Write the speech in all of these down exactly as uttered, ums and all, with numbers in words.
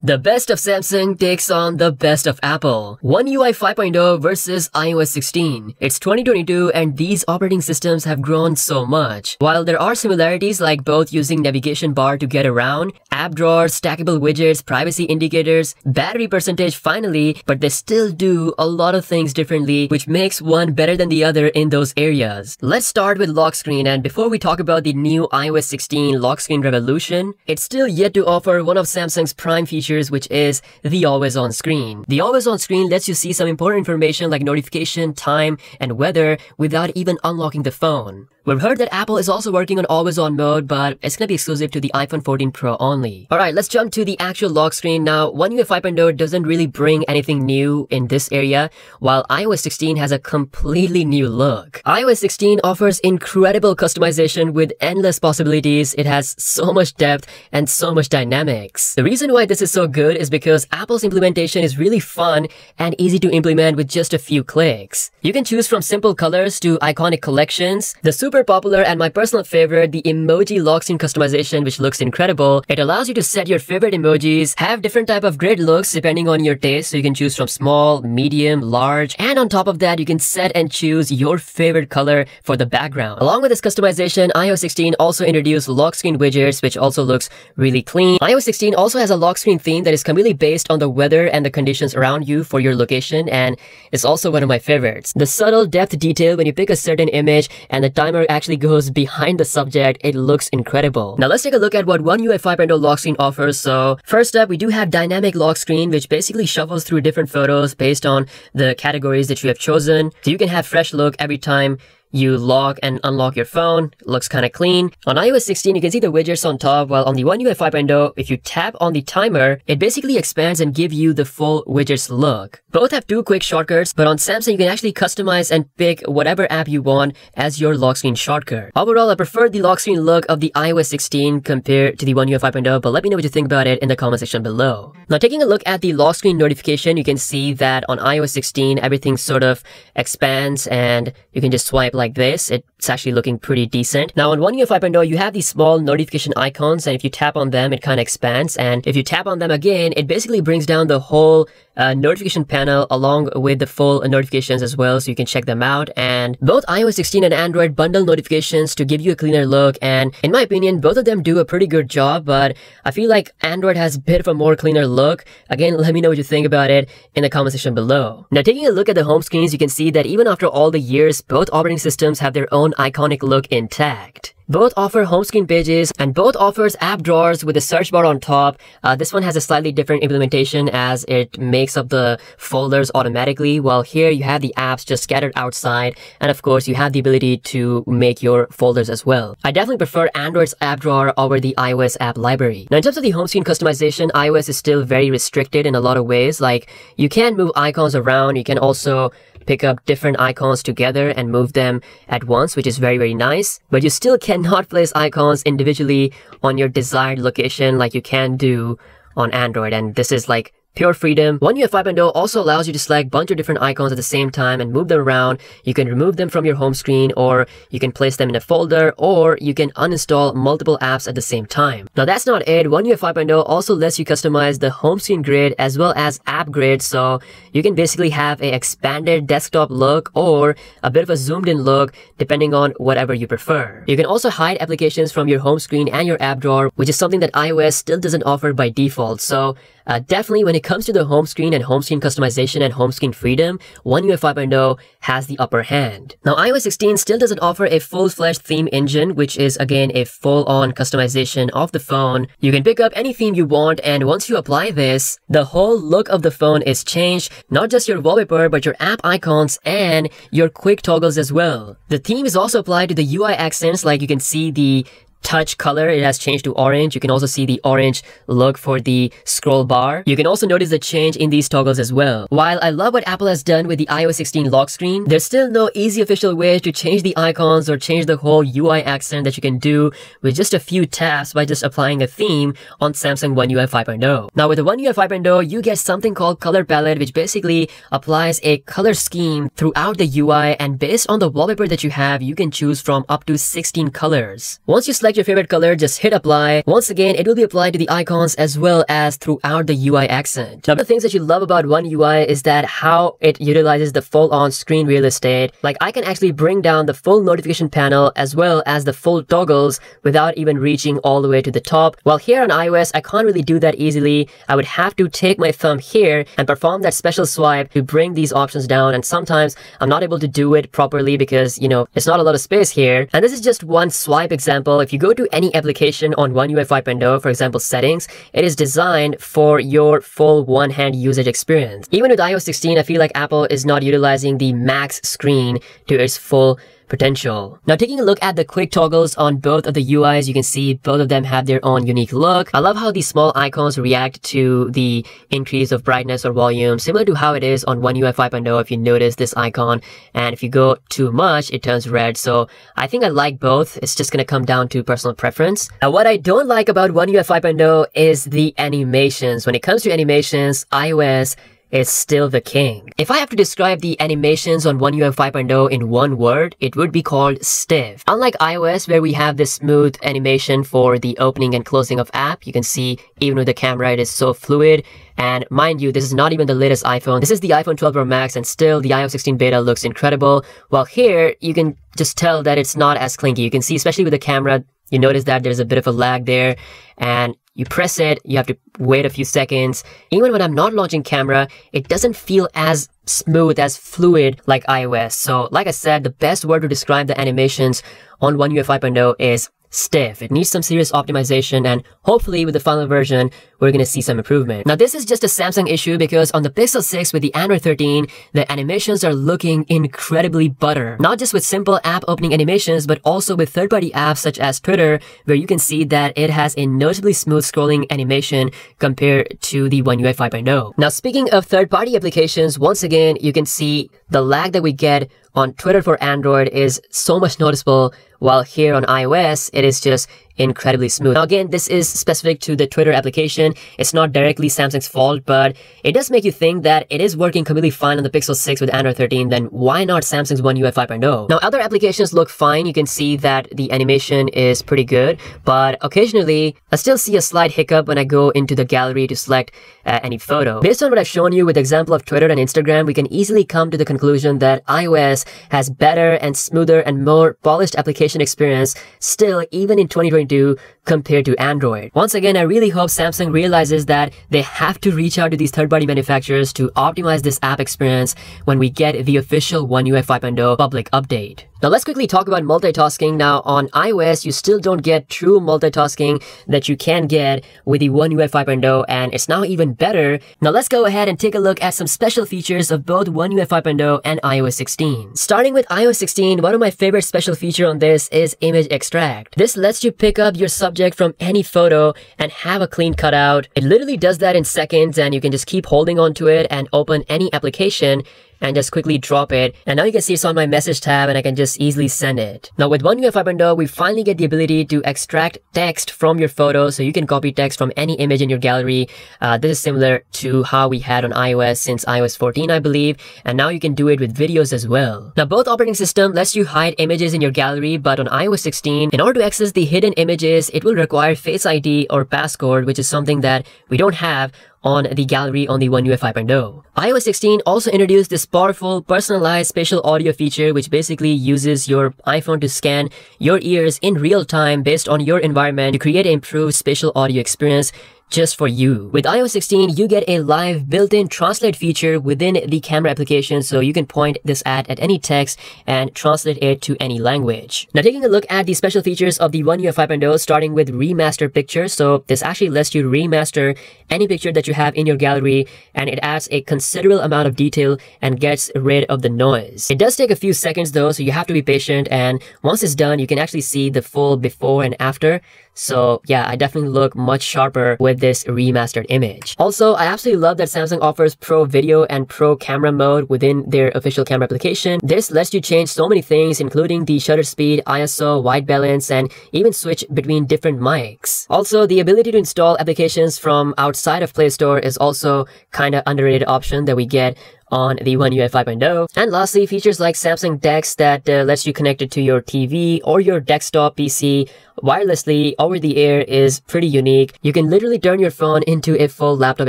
The best of Samsung takes on the best of Apple. One U I five point oh versus i O S sixteen. It's twenty twenty-two and these operating systems have grown so much. While there are similarities like both using navigation bar to get around, app drawers, stackable widgets, privacy indicators, battery percentage finally, but they still do a lot of things differently, which makes one better than the other in those areas. Let's start with lock screen, and before we talk about the new i O S sixteen lock screen revolution, it's still yet to offer one of Samsung's prime features, which is the always-on screen. The always-on screen lets you see some important information like notification, time, and weather without even unlocking the phone. We've heard that Apple is also working on always-on mode, but it's gonna be exclusive to the iPhone fourteen Pro only. Alright, let's jump to the actual lock screen. Now, One U I five point oh doesn't really bring anything new in this area, while i O S sixteen has a completely new look. i O S sixteen offers incredible customization with endless possibilities. It has so much depth and so much dynamics. The reason why this is so good is because Apple's implementation is really fun and easy to implement with just a few clicks. You can choose from simple colors to iconic collections. The super popular and my personal favorite, the emoji lock screen customization, which looks incredible. It allows you to set your favorite emojis, have different type of grid looks depending on your taste, so you can choose from small, medium, large, and on top of that you can set and choose your favorite color for the background. Along with this customization, i O S sixteen also introduced lock screen widgets, which also looks really clean. i O S sixteen also has a lock screen theme that is completely based on the weather and the conditions around you for your location, and it's also one of my favorites. The subtle depth detail when you pick a certain image and the timer actually goes behind the subject, it looks incredible. Now let's take a look at what One U I five point oh lock screen offers. So first up, we do have dynamic lock screen, which basically shuffles through different photos based on the categories that you have chosen. So you can have fresh look every time you lock and unlock your phone. Looks kind of clean. On i O S sixteen, you can see the widgets on top, while on the One U I five point oh, if you tap on the timer, it basically expands and gives you the full widgets look. Both have two quick shortcuts, but on Samsung, you can actually customize and pick whatever app you want as your lock screen shortcut. Overall, I prefer the lock screen look of the i O S sixteen compared to the One U I five point oh, but let me know what you think about it in the comment section below. Now, taking a look at the lock screen notification, you can see that on i O S sixteen, everything sort of expands and you can just swipe like this. It's actually looking pretty decent. Now on One U I five point oh, you have these small notification icons, and if you tap on them, it kind of expands, and if you tap on them again, it basically brings down the whole uh, notification panel along with the full notifications as well, so you can check them out. And both i O S sixteen and Android bundle notifications to give you a cleaner look, and in my opinion, both of them do a pretty good job, but I feel like Android has a bit of a more cleaner look. Again, let me know what you think about it in the comment section below. Now taking a look at the home screens, you can see that even after all the years, both operating systems systems have their own iconic look intact. Both offer home screen pages, and both offers app drawers with a search bar on top. Uh, this one has a slightly different implementation as it makes up the folders automatically, while here you have the apps just scattered outside, and of course you have the ability to make your folders as well. I definitely prefer Android's app drawer over the iOS app library. Now in terms of the home screen customization, iOS is still very restricted in a lot of ways. Like, you can move icons around, you can also pick up different icons together and move them at once, which is very, very nice, but you still can not place icons individually on your desired location like you can do on Android, and this is like pure freedom. One U I five point oh also allows you to select a bunch of different icons at the same time and move them around. You can remove them from your home screen, or you can place them in a folder, or you can uninstall multiple apps at the same time. Now that's not it. One U I five point oh also lets you customize the home screen grid as well as app grid, so you can basically have an expanded desktop look or a bit of a zoomed in look depending on whatever you prefer. You can also hide applications from your home screen and your app drawer, which is something that iOS still doesn't offer by default. So uh, definitely when it comes to the home screen and home screen customization and home screen freedom, One U I five point oh has the upper hand. Now i O S sixteen still doesn't offer a full-fledged theme engine, which is again a full-on customization of the phone. You can pick up any theme you want, and once you apply this, the whole look of the phone is changed, not just your wallpaper but your app icons and your quick toggles as well. The theme is also applied to the U I accents, like you can see the touch color, it has changed to orange. You can also see the orange look for the scroll bar. You can also notice the change in these toggles as well. While I love what Apple has done with the i O S sixteen lock screen, there's still no easy official way to change the icons or change the whole U I accent that you can do with just a few taps by just applying a theme on Samsung One U I five point oh. Now with the One U I five point oh, you get something called color palette, which basically applies a color scheme throughout the U I, and based on the wallpaper that you have, you can choose from up to sixteen colors. Once you select select your favorite color, just hit apply. Once again, it will be applied to the icons as well as throughout the U I accent. Now, the things that you love about One U I is that how it utilizes the full on-screen real estate. Like, I can actually bring down the full notification panel as well as the full toggles without even reaching all the way to the top. While here on iOS, I can't really do that easily. I would have to take my thumb here and perform that special swipe to bring these options down, and sometimes I'm not able to do it properly because, you know, it's not a lot of space here. And this is just one swipe example. If you go to any application on One U I five point oh, for example settings, it is designed for your full one-hand usage experience. Even with i O S sixteen, I feel like Apple is not utilizing the max screen to its full potential. Now, taking a look at the quick toggles on both of the U Is, you can see both of them have their own unique look. I love how these small icons react to the increase of brightness or volume, similar to how it is on One U I five point oh. If you notice this icon, and if you go too much, it turns red. So I think I like both. It's just going to come down to personal preference. Now, what I don't like about One U I five point oh is the animations. When it comes to animations, iOS is still the king. If I have to describe the animations on One U I five point oh in one word, it would be called stiff. Unlike iOS, where we have this smooth animation for the opening and closing of app, you can see even with the camera, it is so fluid. And mind you, this is not even the latest iPhone. This is the iPhone twelve Pro Max, and still the i O S sixteen beta looks incredible. While here, you can just tell that it's not as clinky. You can see, especially with the camera, you notice that there's a bit of a lag there, and you press it, you have to wait a few seconds. Even when I'm not launching camera, it doesn't feel as smooth, as fluid like iOS. So like I said, the best word to describe the animations on One U I five point oh is stiff. It needs some serious optimization, and hopefully with the final version, we're going to see some improvement. Now, this is just a Samsung issue, because on the Pixel six with the Android thirteen, the animations are looking incredibly butter. Not just with simple app opening animations, but also with third-party apps such as Twitter, where you can see that it has a noticeably smooth scrolling animation compared to the One U I five point oh. Now, speaking of third-party applications, once again, you can see the lag that we get on Twitter for Android is so much noticeable, while here on iOS, it is just incredibly smooth. Now, again, this is specific to the Twitter application. It's not directly Samsung's fault, but it does make you think that it is working completely fine on the Pixel six with Android thirteen, then why not Samsung's One U I five point oh? Now, other applications look fine. You can see that the animation is pretty good, but occasionally, I still see a slight hiccup when I go into the gallery to select uh, any photo. Based on what I've shown you with the example of Twitter and Instagram, we can easily come to the conclusion that iOS has better and smoother and more polished application experience still, even in twenty twenty-two, do compared to Android. Once again, I really hope Samsung realizes that they have to reach out to these third-party manufacturers to optimize this app experience when we get the official One U I five point oh public update. Now, let's quickly talk about multitasking. Now, on iOS, you still don't get true multitasking that you can get with the One U I five point oh, and it's now even better. Now, let's go ahead and take a look at some special features of both One U I five point oh and i O S sixteen. Starting with i O S sixteen, one of my favorite special feature on this is image extract. This lets you pick up your subject from any photo and have a clean cutout. It literally does that in seconds, and you can just keep holding onto it and open any application and just quickly drop it. And now you can see it's on my message tab, and I can just easily send it. Now, with One U I five point oh, we finally get the ability to extract text from your photo, so you can copy text from any image in your gallery. Uh, this is similar to how we had on iOS since i O S fourteen, I believe, and now you can do it with videos as well. Now, both operating systems lets you hide images in your gallery, but on i O S sixteen, in order to access the hidden images, it will require Face I D or passcode, which is something that we don't have on the gallery on the One U I five point oh. i O S sixteen also introduced this powerful personalized spatial audio feature, which basically uses your iPhone to scan your ears in real time based on your environment to create an improved spatial audio experience just for you. With i O S sixteen, you get a live built-in translate feature within the camera application, so you can point this ad at any text and translate it to any language. Now, taking a look at the special features of the One U I five point oh, starting with remaster pictures. So this actually lets you remaster any picture that you have in your gallery, and it adds a considerable amount of detail and gets rid of the noise. It does take a few seconds though, so you have to be patient, and once it's done, you can actually see the full before and after. So yeah, I definitely look much sharper with this remastered image. Also, I absolutely love that Samsung offers Pro Video and Pro Camera mode within their official camera application. This lets you change so many things, including the shutter speed, I S O, white balance, and even switch between different mics. Also, the ability to install applications from outside of Play Store is also kind of underrated option that we get on the One U I five point oh. And lastly, features like Samsung DeX that uh, lets you connect it to your T V or your desktop P C wirelessly over the air is pretty unique. You can literally turn your phone into a full laptop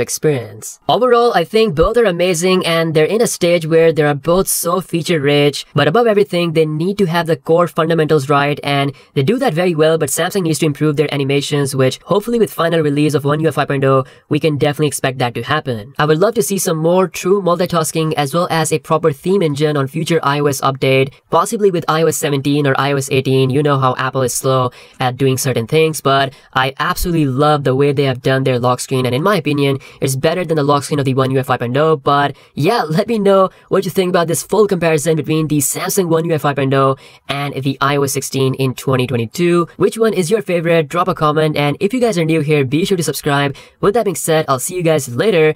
experience. Overall, I think both are amazing and they're in a stage where they are both so feature rich, but above everything, they need to have the core fundamentals right, and they do that very well, but Samsung needs to improve their animations, which hopefully with final release of One U I five point oh, we can definitely expect that to happen. I would love to see some more true multitasking as well as a proper theme engine on future iOS update, possibly with i O S seventeen or i O S eighteen. You know how Apple is slow at doing certain things, but I absolutely love the way they have done their lock screen, and in my opinion, it's better than the lock screen of the One U I five point oh. But yeah, let me know what you think about this full comparison between the Samsung One U I five point oh and the i O S sixteen in twenty twenty-two. Which one is your favorite? Drop a comment, and if you guys are new here, be sure to subscribe. With that being said, I'll see you guys later.